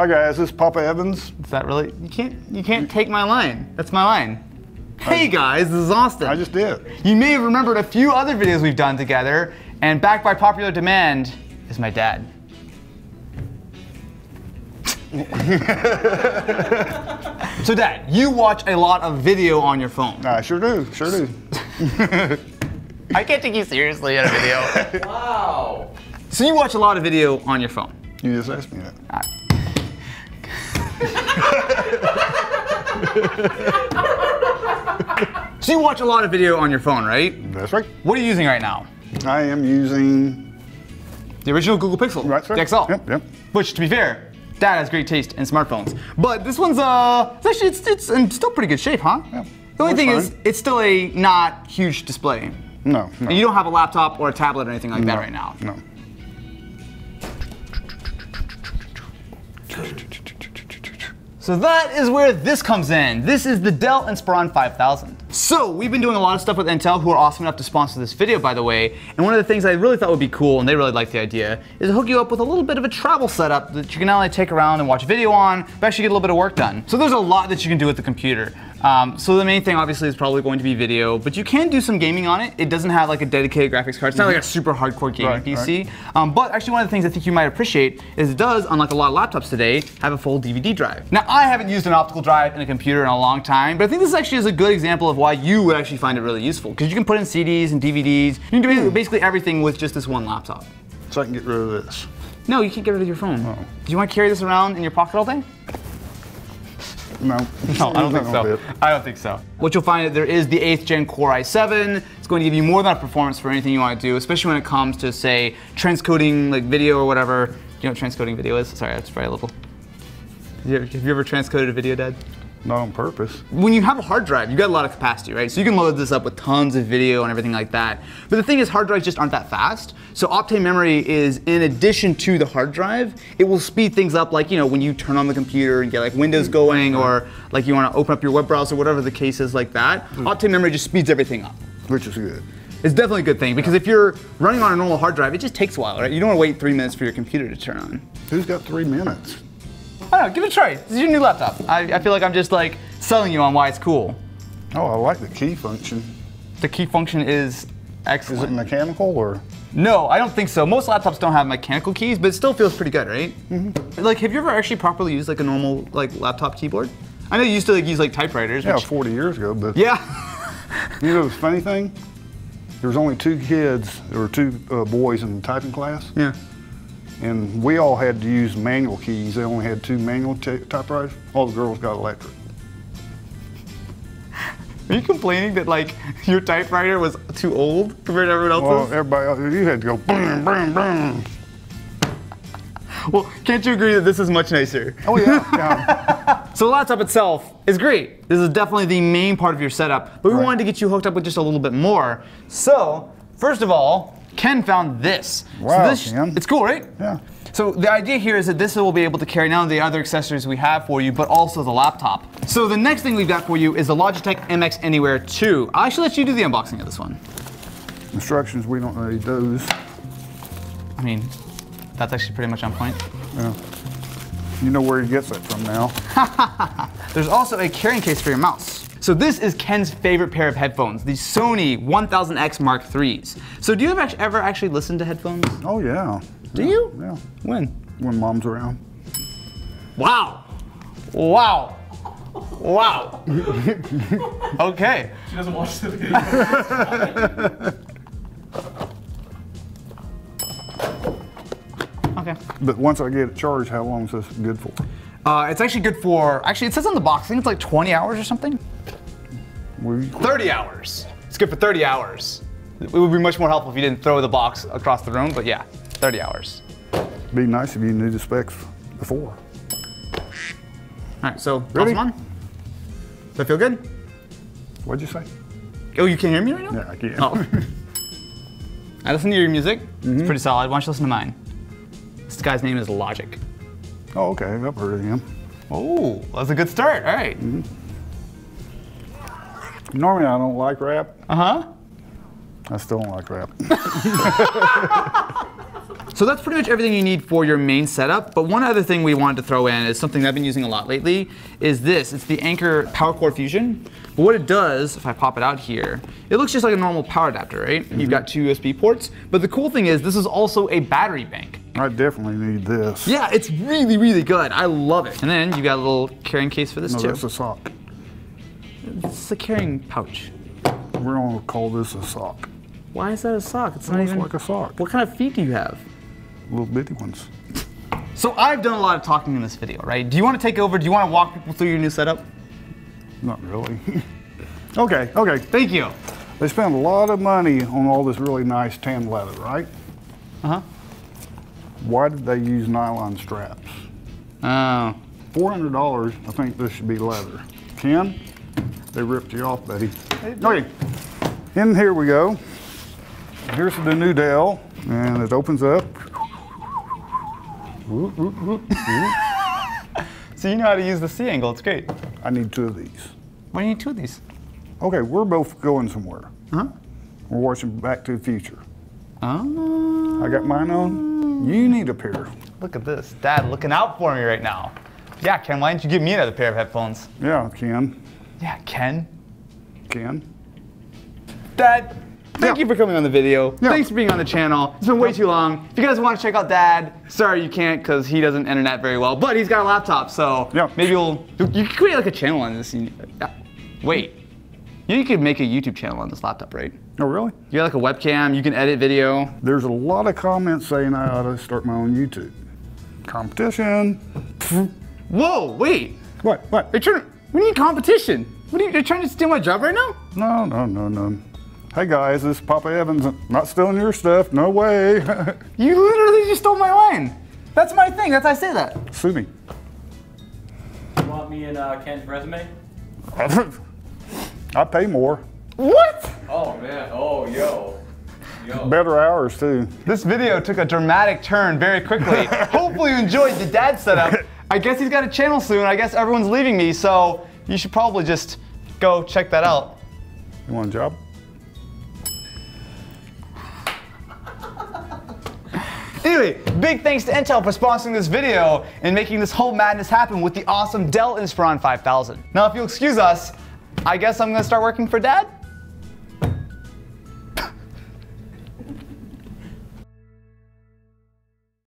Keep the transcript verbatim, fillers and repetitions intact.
Hi guys, this is Papa Evans. Is that really? You can't. You can't take my line. That's my line. Hey guys, this is Austin. I just did. You may have remembered a few other videos we've done together, and back by popular demand is my dad. So Dad, you watch a lot of video on your phone. I sure do, sure do. I can't take you seriously on a video. Wow. So you watch a lot of video on your phone. You just asked me that. So you watch a lot of video on your phone, right? That's right. What are you using right now? I am using... the original Google Pixel. That's right. The X L. Yep, yep. Which, to be fair, Dad has great taste in smartphones. But this one's, uh, it's actually, it's, it's in still pretty good shape, huh? Yeah. The only thing fine. is, it's still a not huge display. No, no. And you don't have a laptop or a tablet or anything like no, that right now. No. So that is where this comes in. This is the Dell Inspiron five thousand. So we've been doing a lot of stuff with Intel, who are awesome enough to sponsor this video, by the way. And one of the things I really thought would be cool, and they really like the idea, is to hook you up with a little bit of a travel setup that you can not only take around and watch video on, but actually get a little bit of work done. So there's a lot that you can do with the computer. Um, so the main thing obviously is probably going to be video, but you can do some gaming on it. It doesn't have like a dedicated graphics card. It's not like a super hardcore gaming right, P C. Right. Um, but actually one of the things I think you might appreciate is it does, unlike a lot of laptops today, have a full D V D drive. Now I haven't used an optical drive in a computer in a long time, but I think this actually is a good example of why you would actually find it really useful. Because you can put in C Ds and D V Ds. You can do basically everything with just this one laptop. So I can get rid of this. No, you can't get rid of your phone. Uh-oh. Do you want to carry this around in your pocket all day? No. No, I don't think so. I don't think so. What you'll find is there is the eighth gen Core i seven. It's going to give you more than enough performance for anything you want to do, especially when it comes to, say, transcoding like video or whatever. Do you know what transcoding video is? Sorry, that's probably a little... Have you ever transcoded a video, Dad? Not on purpose. When you have a hard drive, you got a lot of capacity, right? So you can load this up with tons of video and everything like that. But the thing is, hard drives just aren't that fast. So Optane memory is, in addition to the hard drive, it will speed things up, like, you know, when you turn on the computer and get like Windows going, or like you want to open up your web browser, whatever the case is like that. Optane memory just speeds everything up. Which is good. It's definitely a good thing, because if you're running on a normal hard drive, it just takes a while, right? You don't want to wait three minutes for your computer to turn on. Who's got three minutes? I don't know, give it a try. This is your new laptop. I, I feel like I'm just like selling you on why it's cool. Oh, I like the key function. The key function is excellent. Is it mechanical or? No, I don't think so. Most laptops don't have mechanical keys, but it still feels pretty good, right? Mm-hmm. Like, have you ever actually properly used like a normal like laptop keyboard? I know you used to like, use like typewriters. Yeah, which... forty years ago, but. Yeah. You know the funny thing? There was only two kids, there were two uh, boys in the typing class. Yeah. And we all had to use manual keys. They only had two manual typewriters. All the girls got electric. Are you complaining that like your typewriter was too old compared to everyone else's? Well, everybody else, you had to go boom, boom, boom. Well, can't you agree that this is much nicer? Oh yeah. Yeah. So the laptop itself is great. This is definitely the main part of your setup, but we right. wanted to get you hooked up with just a little bit more. So first of all, Ken found this. Wow, so this, Ken. It's cool, right? Yeah. So the idea here is that this will be able to carry not only the other accessories we have for you, but also the laptop. So the next thing we've got for you is the Logitech M X Anywhere two. I'll actually let you do the unboxing of this one. Instructions, we don't need those. I mean, that's actually pretty much on point. Yeah. You know where he gets that from now. There's also a carrying case for your mouse. So this is Ken's favorite pair of headphones, the Sony one thousand X Mark threes. So do you ever, ever actually listen to headphones? Oh yeah. Do yeah, you? Yeah. When? When Mom's around. Wow. Wow. Wow. Okay. She doesn't watch the video. Okay. But once I get it charged, how long is this good for? Uh, it's actually good for, actually it says on the box, I think it's like twenty hours or something. thirty hours. It's good for thirty hours. It would be much more helpful if you didn't throw the box across the room, but yeah, thirty hours. It'd be nice if you knew the specs before. All right, so toss them on. Does that feel good? What'd you say? Oh, you can't hear me right now? Yeah, I can. Oh. I listen to your music. Mm-hmm. It's pretty solid. Why don't you listen to mine? This guy's name is Logic. Oh, okay. I've heard of him. Oh, that's a good start. All right. Mm-hmm. Normally I don't like rap. Uh-huh. I still don't like rap. So that's pretty much everything you need for your main setup, but one other thing we wanted to throw in is something I've been using a lot lately, is this. It's the Anker PowerCore Fusion. But what it does, if I pop it out here, it looks just like a normal power adapter, right? Mm-hmm. You've got two U S B ports, but the cool thing is this is also a battery bank. I definitely need this. Yeah, it's really, really good. I love it. And then you got a little carrying case for this no, too. That's a sock. It's a carrying pouch. We're gonna call this a sock. Why is that a sock? It's it not even like a sock. What kind of feet do you have? Little bitty ones. So I've done a lot of talking in this video, right? Do you want to take over? Do you want to walk people through your new setup? Not really. Okay, okay. Thank you. They spent a lot of money on all this really nice tan leather, right? Uh-huh. Why did they use nylon straps? Uh, four hundred dollars, I think this should be leather. Ken, they ripped you off, buddy. Okay, in here we go. Here's the new Dell, and it opens up. Whoop, whoop, whoop, whoop. So you know how to use the C-angle, it's great. I need two of these. Why do you need two of these? Okay, we're both going somewhere. Huh? We're watching Back to the Future. Oh. I got mine on, you need a pair. Look at this, Dad looking out for me right now. Yeah, Ken, why didn't you give me another pair of headphones? Yeah, Ken. Yeah, Ken. Ken. Dad. Thank yeah. you for coming on the video. Yeah. Thanks for being on the channel. It's been way too long. If you guys want to check out Dad, sorry you can't because he doesn't internet very well, but he's got a laptop, so yeah. maybe we'll, you could create like a channel on this. Wait, you could make a YouTube channel on this laptop, right? Oh, really? You got like a webcam, you can edit video. There's a lot of comments saying I ought to start my own YouTube. Competition. Whoa, wait. What, what? You're trying to, we need competition. What are you, you're trying to steal my job right now? No, no, no, no. Hey guys, this is Papa Evans. I'm not stealing your stuff, no way. You literally just stole my line. That's my thing, that's how I say that. Sue me. You want me and uh, Ken's resume? I pay more. What? Oh man, oh yo. yo. Better hours too. This video took a dramatic turn very quickly. Hopefully you enjoyed the Dad setup. I guess he's got a channel soon. I guess everyone's leaving me, so you should probably just go check that out. You want a job? Anyway, big thanks to Intel for sponsoring this video and making this whole madness happen with the awesome Dell Inspiron five thousand. Now if you'll excuse us, I guess I'm gonna start working for Dad?